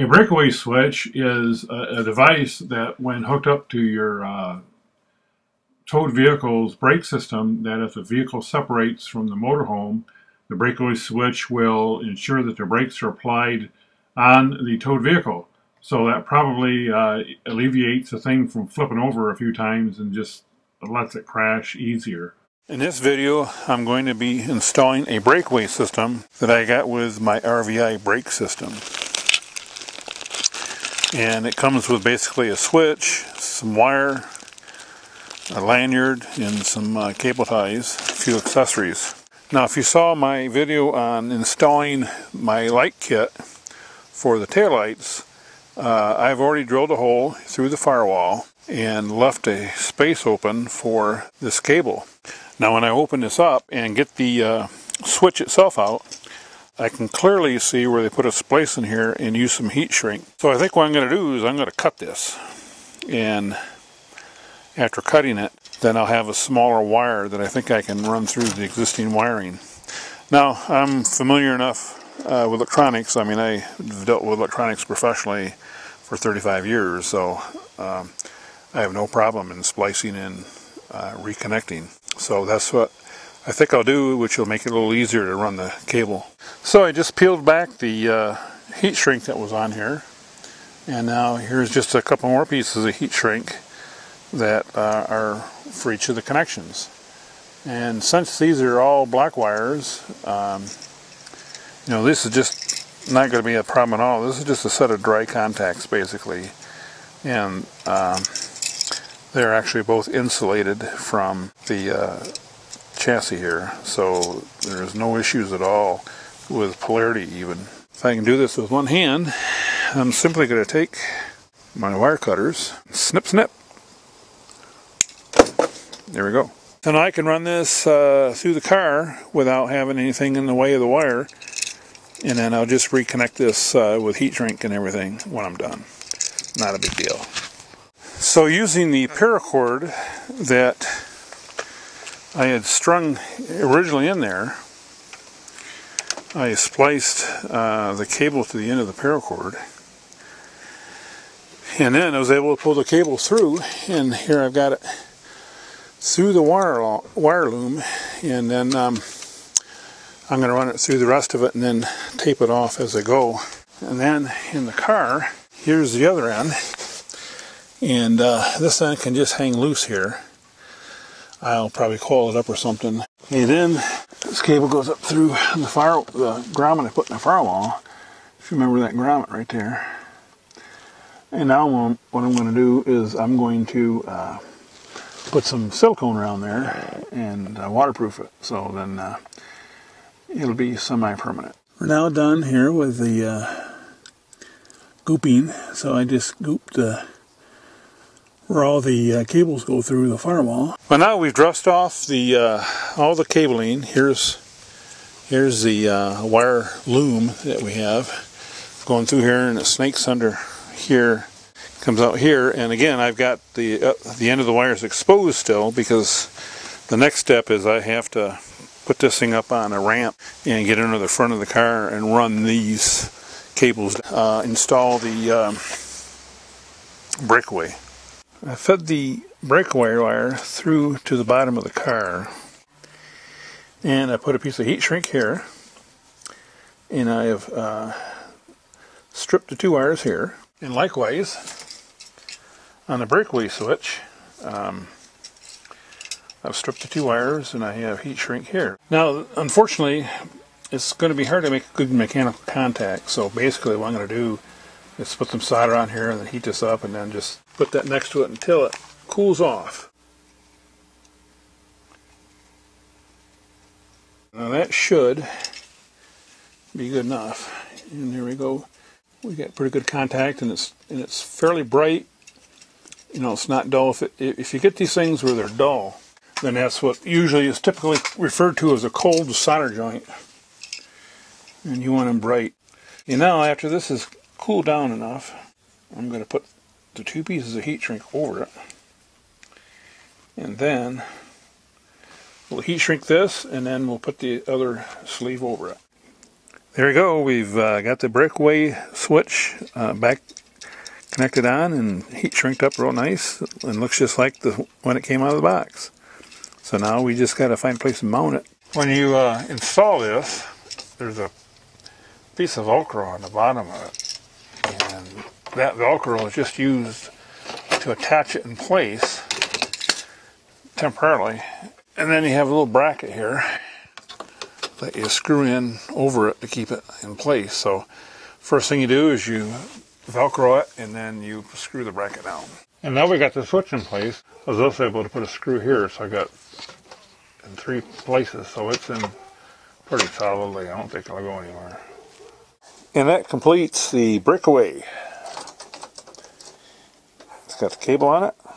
A breakaway switch is a device that, when hooked up to your towed vehicle's brake system, that if the vehicle separates from the motorhome, the breakaway switch will ensure that the brakes are applied on the towed vehicle. So that probably alleviates the thing from flipping over a few times and just lets it crash easier. In this video, I'm going to be installing a breakaway system that I got with my RVI brake system. And it comes with basically a switch, some wire, a lanyard, and some cable ties, a few accessories. Now, if you saw my video on installing my light kit for the taillights, I've already drilled a hole through the firewall and left a space open for this cable. Now, when I open this up and get the switch itself out, I can clearly see where they put a splice in here and use some heat shrink. So I think what I'm going to do is I'm going to cut this, and after cutting it, then I'll have a smaller wire that I think I can run through the existing wiring. Now, I'm familiar enough with electronics. I mean, I've dealt with electronics professionally for 35 years, so I have no problem in splicing and reconnecting. So that's what I think I'll do, which will make it a little easier to run the cable. So I just peeled back the heat shrink that was on here, and now here's just a couple more pieces of heat shrink that are for each of the connections. And since these are all black wires, you know, this is just not going to be a problem at all. This is just a set of dry contacts basically, and they're actually both insulated from the chassis here, so there's no issues at all with polarity even. If I can do this with one hand, I'm simply going to take my wire cutters, snip snip, there we go. And I can run this through the car without having anything in the way of the wire, and then I'll just reconnect this with heat shrink and everything when I'm done. Not a big deal. So using the paracord that I had strung originally in there, I spliced the cable to the end of the paracord, and then I was able to pull the cable through, and here I've got it through the wire loom, and then I'm going to run it through the rest of it and then tape it off as I go. And then in the car, here's the other end, and this end can just hang loose here. I'll probably coil it up or something. And then this cable goes up through the grommet I put in the firewall. If you remember that grommet right there. And now what I'm going to do is I'm going to put some silicone around there and waterproof it. So then it'll be semi-permanent. We're now done here with the gooping. So I just gooped the where all the cables go through the firewall. Well, now we've dressed off the all the cabling. Here's the wire loom that we have going through here, and it snakes under here, comes out here, and again I've got the end of the wires exposed still, because the next step is I have to put this thing up on a ramp and get into the front of the car and run these cables, install the breakaway. I fed the breakaway wire through to the bottom of the car, and I put a piece of heat shrink here, and I have stripped the two wires here, and likewise on the breakaway switch I've stripped the two wires and I have heat shrink here. Now, unfortunately, it's going to be hard to make good mechanical contact, so basically what I'm going to do is put some solder on here and then heat this up and then just put that next to it until it cools off. Now that should be good enough. And there we go. We got pretty good contact, and it's fairly bright. You know, it's not dull. If you get these things where they're dull, then that's what usually is typically referred to as a cold solder joint. And you want them bright. And now after this is cool down enough, I'm going to put the two pieces of heat shrink over it, and then we'll heat shrink this, and then we'll put the other sleeve over it. There we go. We've got the breakaway switch back connected on and heat shrinked up real nice and looks just like the when it came out of the box. So now we just got to find a place to mount it. When you install this, there's a piece of Velcro on the bottom of it, and that Velcro is just used to attach it in place temporarily. And then you have a little bracket here that you screw in over it to keep it in place. So first thing you do is you Velcro it and then you screw the bracket down. And now we got the switch in place. I was also able to put a screw here, so I got in three places, so it's in pretty solidly. I don't think it'll go anywhere. And that completes the breakaway. It's got the cable on it.